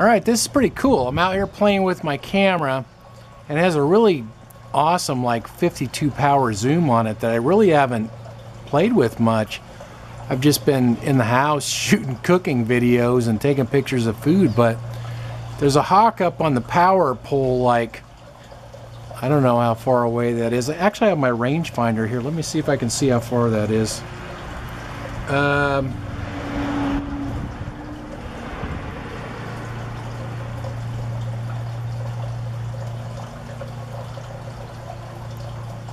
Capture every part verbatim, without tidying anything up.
Alright, this is pretty cool. I'm out here playing with my camera, and it has a really awesome like fifty-two power zoom on it that I really haven't played with much. I've just been in the house shooting cooking videos and taking pictures of food, but there's a hawk up on the power pole, like I don't know how far away that is. I actually have my rangefinder here. Let me see if I can see how far that is. Um,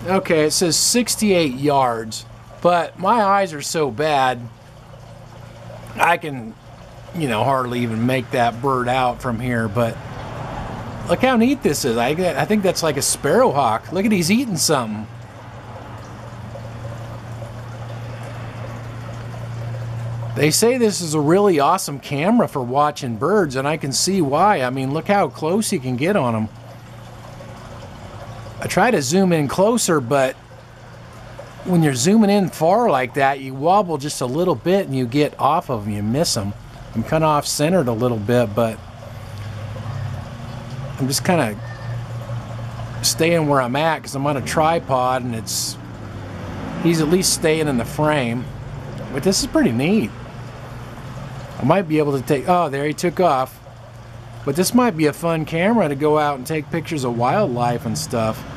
okay, it says sixty-eight yards, but my eyes are so bad I can, you know, hardly even make that bird out from here. But look how neat this is. I, I think that's like a sparrowhawk. Look at, he's eating something. They say this is a really awesome camera for watching birds, and I can see why. I mean, look how close you can get on them. I try to zoom in closer, but when you're zooming in far like that, you wobble just a little bit and you get off of them, you miss them. I'm kind of off-centered a little bit, but I'm just kind of staying where I'm at because I'm on a tripod, and it's he's at least staying in the frame. But this is pretty neat. I might be able to take, oh, there he took off. But this might be a fun camera to go out and take pictures of wildlife and stuff.